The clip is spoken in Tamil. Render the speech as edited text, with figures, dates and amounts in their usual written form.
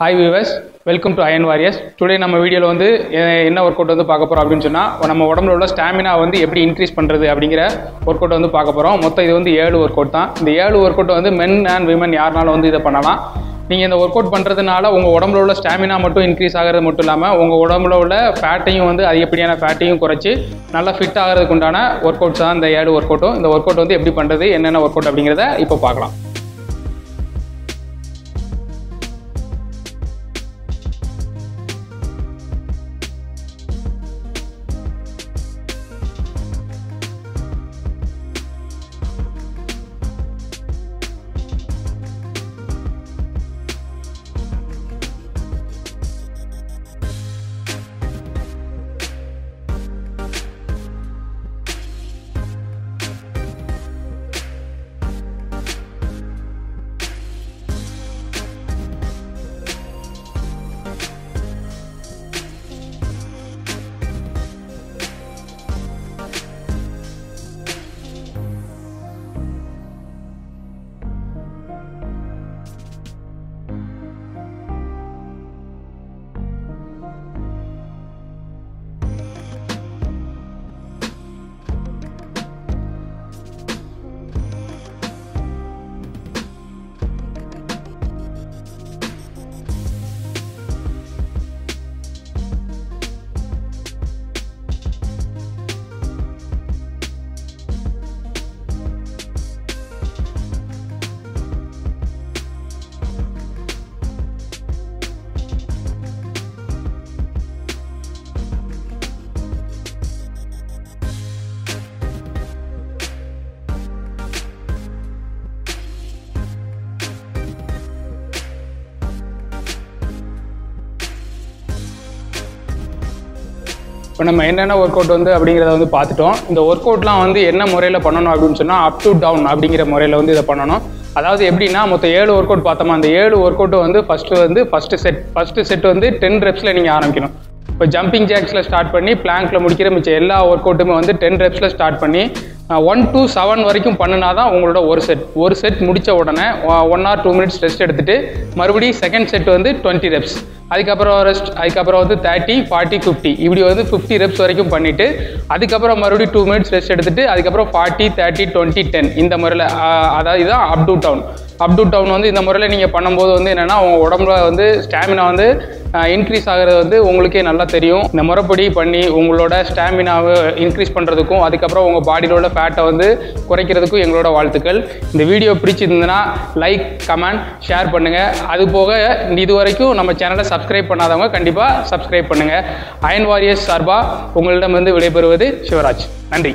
Hi viewers, welcome to Iron Warriors. Today நம்ம வீடியோல வந்து என்ன வொர்க் அவுட் வந்து பார்க்க போறோம் அப்படினு சொன்னா நம்ம உடம்பல உள்ள ஸ்டாமினா வந்து எப்படி இன்கிரீஸ் பண்றது அப்படிங்கற வொர்க் அவுட் வந்து பார்க்க போறோம். மொத்தம் இது வந்து 7 வொர்க் அவுட் தான். இந்த 7 வொர்க் அவுட் வந்து men and women யாரானால வந்து இத பண்ணலாம். நீங்க இந்த வொர்க் அவுட் பண்றதுனால உங்க உடம்பல உள்ள ஸ்டாமினா மட்டும் இன்கிரீஸ் ஆகிறது மட்டும் இல்லாம உங்க உடம்பல உள்ள ஃபேட்டையும் வந்து அதிகப்படியான ஃபேட்டையும் குறைச்சி நல்ல ஃபிட் ஆகிறதுக்கு உண்டான வொர்க் அவுட்ஸ் தான் இந்த 7 வொர்க் அவுட். இந்த வொர்க் அவுட் வந்து எப்படி பண்றது என்னென்ன வொர்க் அவுட் அப்படிங்கறதை இப்போ பார்க்கலாம். இப்போ நம்ம என்னென்ன ஒர்க் அவுட் வந்து அப்படிங்கிறத வந்து பார்த்துட்டோம். இந்த ஒர்க் அவுட்லாம் வந்து என்ன முறையில் பண்ணணும் அப்படின்னு சொன்னால் அப் டு டவுன் அப்படிங்கிற முறையில் வந்து இதை பண்ணணும். அதாவது எப்படின்னா மொத்தம் 7 ஒர்க் அவுட் பார்த்தோமா, அந்த 7 ஒர்க் அவுட்டு வந்து ஃபஸ்ட்டு செட் வந்து 10 ரெப்ஸில் நீங்கள் ஆரம்பிக்கணும். இப்போ ஜம்பிங் ஜாக்ஸில் ஸ்டார்ட் பண்ணி பிளாங்க்கில் முடிக்கிற மிச்சம் எல்லா ஒர்க் அவுட்டுமே வந்து 10 ரெப்ஸில் ஸ்டார்ட் பண்ணி 1 to 7 வரைக்கும் பண்ணினா தான் உங்களோட ஒரு செட் முடித்த உடனே 1 or 2 minutes ரெஸ்ட் எடுத்துகிட்டு மறுபடியும் செகண்ட் செட் வந்து 20 ரெப்ஸ், அதுக்கப்புறம் ரெஸ்ட், அதுக்கப்புறம் வந்து 30, 40, 50 இப்படி வந்து 50 ரெப்ஸ் வரைக்கும் பண்ணிவிட்டு அதுக்கப்புறம் மறுபடியும் 2 minutes ரெஸ்ட் எடுத்துகிட்டு அதுக்கப்புறம் 40, 30, 20, 10 இந்த முறையில், அதாவது இதுதான் அப் டு டவுன் வந்து இந்த முறையில் நீங்கள் பண்ணும்போது வந்து என்னென்னா உங்கள் உடம்புல வந்து ஸ்டாமினா வந்து இன்க்ரீஸ் ஆகிறது வந்து உங்களுக்கே நல்லா தெரியும். இந்த முறைப்படி பண்ணி உங்களோட ஸ்டாமினாவை இன்க்ரீஸ் பண்ணுறதுக்கும் அதுக்கப்புறம் உங்கள் பாடியில் உள்ள ஃபேட்டை வந்து குறைக்கிறதுக்கும் எங்களோட வாழ்த்துக்கள். இந்த வீடியோ பிடிச்சிருந்ததுன்னா லைக், கமெண்ட், ஷேர் பண்ணுங்கள். அது போக இது வரைக்கும் நம்ம சேனலை சப்ஸ்கிரைப் பண்ணாதவங்க கண்டிப்பாக சப்ஸ்கிரைப் பண்ணுங்கள். அயன் வாரியர்ஸ் சார்பாக உங்களிடம் வந்து விடைபெறுவது சிவராஜ். நன்றி.